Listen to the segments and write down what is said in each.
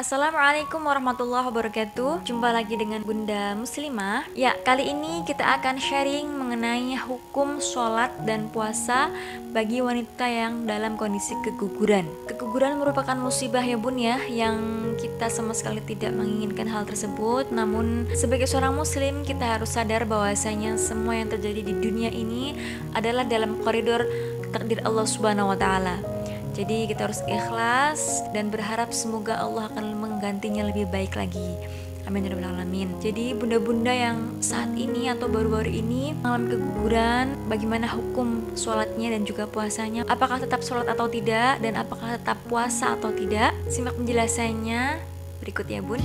Assalamualaikum warahmatullahi wabarakatuh. Jumpa lagi dengan Bunda Muslimah. Ya, kali ini kita akan sharing mengenai hukum sholat dan puasa bagi wanita yang dalam kondisi keguguran. Keguguran merupakan musibah ya bun ya, yang kita sama sekali tidak menginginkan hal tersebut. Namun sebagai seorang muslim, kita harus sadar bahwasanya semua yang terjadi di dunia ini adalah dalam koridor takdir Allah Subhanahu wa Ta'ala. Jadi kita harus ikhlas dan berharap semoga Allah akan menggantinya lebih baik lagi. Amin ya rabbal alamin. Jadi bunda-bunda yang saat ini atau baru-baru ini mengalami keguguran, bagaimana hukum sholatnya dan juga puasanya? Apakah tetap sholat atau tidak? Dan apakah tetap puasa atau tidak? Simak penjelasannya berikut ya bun.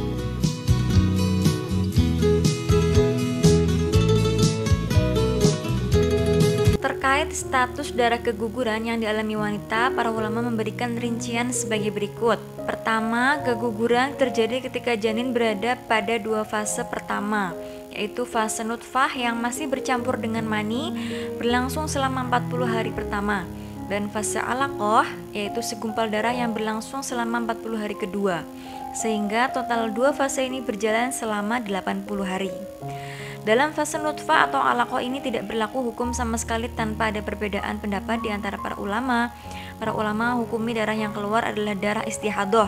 Terkait status darah keguguran yang dialami wanita, para ulama memberikan rincian sebagai berikut. Pertama, keguguran terjadi ketika janin berada pada dua fase pertama, yaitu fase nutfah yang masih bercampur dengan mani, berlangsung selama 40 hari pertama, dan fase alaqoh, yaitu segumpal darah yang berlangsung selama 40 hari kedua, sehingga total dua fase ini berjalan selama 80 hari. Dalam fase nutfah atau alaqoh ini tidak berlaku hukum sama sekali tanpa ada perbedaan pendapat di antara para ulama. Para ulama hukumi darah yang keluar adalah darah istihadoh,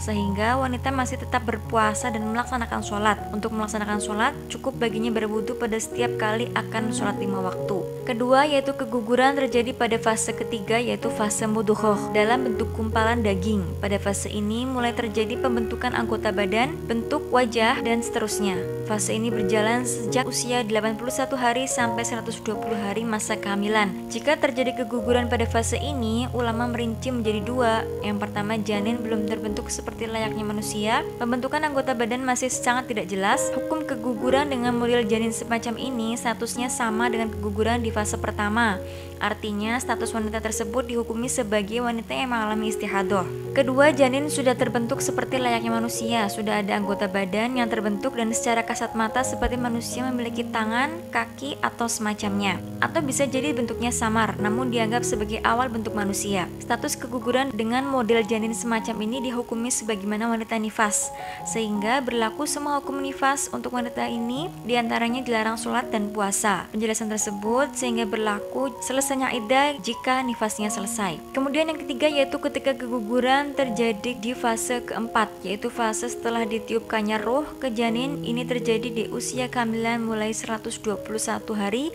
sehingga wanita masih tetap berpuasa dan melaksanakan sholat. Untuk melaksanakan sholat, cukup baginya berwudu pada setiap kali akan sholat 5 waktu. Kedua, yaitu keguguran terjadi pada fase ketiga, yaitu fase mudhoh, dalam bentuk kumpalan daging. Pada fase ini mulai terjadi pembentukan anggota badan, bentuk wajah, dan seterusnya. Fase ini berjalan sejak usia 81 hari sampai 120 hari masa kehamilan. Jika terjadi keguguran pada fase ini, ulama merinci menjadi dua. Yang pertama, janin belum terbentuk seperti layaknya manusia. Pembentukan anggota badan masih sangat tidak jelas. Hukum keguguran dengan model janin semacam ini statusnya sama dengan keguguran di fase pertama. Artinya, status wanita tersebut dihukumi sebagai wanita yang mengalami istihadoh. Kedua, janin sudah terbentuk seperti layaknya manusia. Sudah ada anggota badan yang terbentuk dan secara kasat mata seperti manusia memiliki tangan, kaki, atau semacamnya. Atau bisa jadi bentuknya samar, namun dianggap sebagai awal bentuk manusia. Status keguguran dengan model janin semacam ini dihukumi sebagaimana wanita nifas, sehingga berlaku semua hukum nifas untuk wanita ini, diantaranya dilarang sholat dan puasa. Penjelasan tersebut sehingga berlaku selesainya iddah jika nifasnya selesai. Kemudian yang ketiga, yaitu ketika keguguran terjadi di fase keempat, yaitu fase setelah ditiupkannya ruh ke janin. Ini terjadi di usia kehamilan mulai 121 hari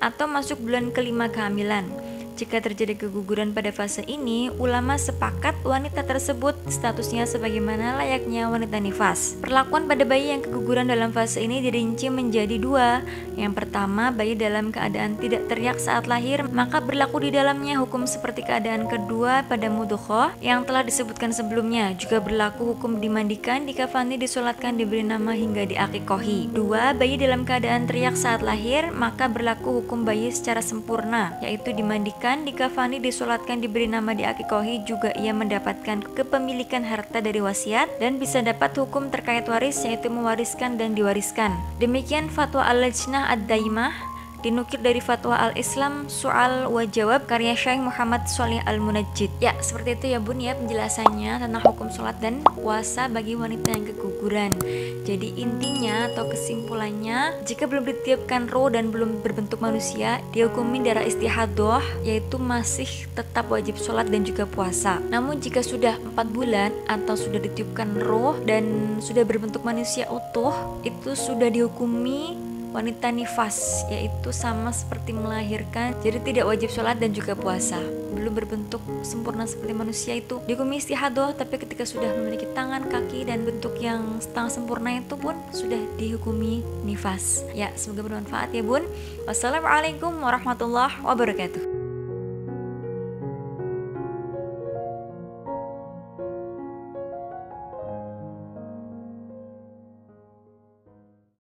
atau masuk bulan kelima kehamilan. Jika terjadi keguguran pada fase ini, ulama sepakat wanita tersebut statusnya sebagaimana layaknya wanita nifas. Perlakuan pada bayi yang keguguran dalam fase ini dirinci menjadi dua. Yang pertama, bayi dalam keadaan tidak teriak saat lahir, maka berlaku di dalamnya hukum seperti keadaan kedua pada mudhoh yang telah disebutkan sebelumnya. Juga berlaku hukum dimandikan, dikafani, disolatkan, diberi nama, hingga diakikohi. Dua, bayi dalam keadaan teriak saat lahir, maka berlaku hukum bayi secara sempurna, yaitu dimandikan, dikafani, disolatkan, diberi nama, diakikohi. Juga ia mendapatkan kepemilikan harta dari wasiat dan bisa dapat hukum terkait waris, yaitu mewariskan dan diwariskan. Demikian fatwa al-lajnah ad-daimah, dinukil dari fatwa al-islam soal wa jawab karya Syekh Muhammad Soli al Munajjid. Ya, seperti itu ya bun ya penjelasannya tentang hukum sholat dan puasa bagi wanita yang keguguran. Jadi intinya atau kesimpulannya, jika belum ditiupkan roh dan belum berbentuk manusia, dihukumi darah istihadoh, yaitu masih tetap wajib sholat dan juga puasa. Namun jika sudah 4 bulan atau sudah ditiupkan roh dan sudah berbentuk manusia utuh, itu sudah dihukumi wanita nifas, yaitu sama seperti melahirkan. Jadi tidak wajib sholat dan juga puasa. Belum berbentuk sempurna seperti manusia itu dihukumi istihadoh, tapi ketika sudah memiliki tangan, kaki, dan bentuk yang setengah sempurna itu pun sudah dihukumi nifas. Ya, semoga bermanfaat ya bun. Wassalamualaikum warahmatullahi wabarakatuh.